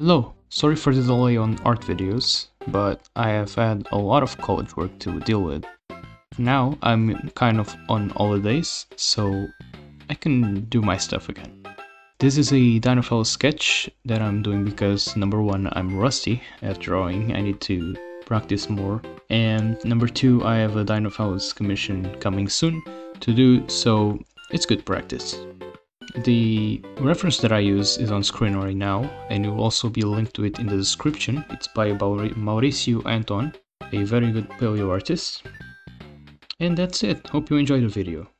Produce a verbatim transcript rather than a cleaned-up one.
Hello, sorry for the delay on art videos, but I have had a lot of college work to deal with. Now I'm kind of on holidays, so I can do my stuff again. This is a Dinofelis sketch that I'm doing because number one, I'm rusty at drawing, I need to practice more, and number two, I have a Dinofelis commission coming soon to do, so it's good practice. The reference that I use is on screen right now, and you will also be linked to it in the description. It's by Mauricio Antón, a very good paleo artist. And that's it, hope you enjoyed the video.